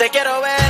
te quiero ver.